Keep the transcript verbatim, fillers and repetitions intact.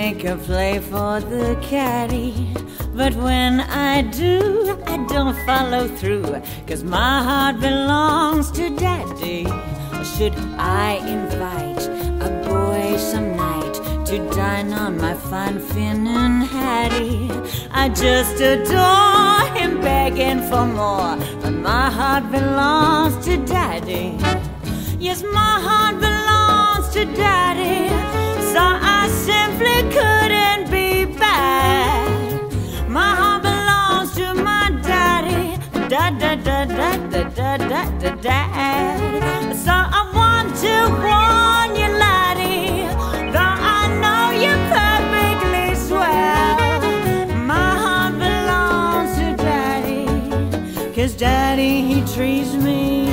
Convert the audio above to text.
make a play for the caddy, but when I do, I don't follow through, 'cause my heart belongs to daddy. Should I invite a boy some night to dine on my fine Finn and Hattie? I just adore him, begging for more, but my heart belongs to daddy. Yes, my heart belongs to daddy, so I simply couldn't be bad. My heart belongs to my daddy, da da da da da da da da da. So I want to warn you, laddie, though I know you're perfectly swell, my heart belongs to daddy, 'cause daddy, he treats me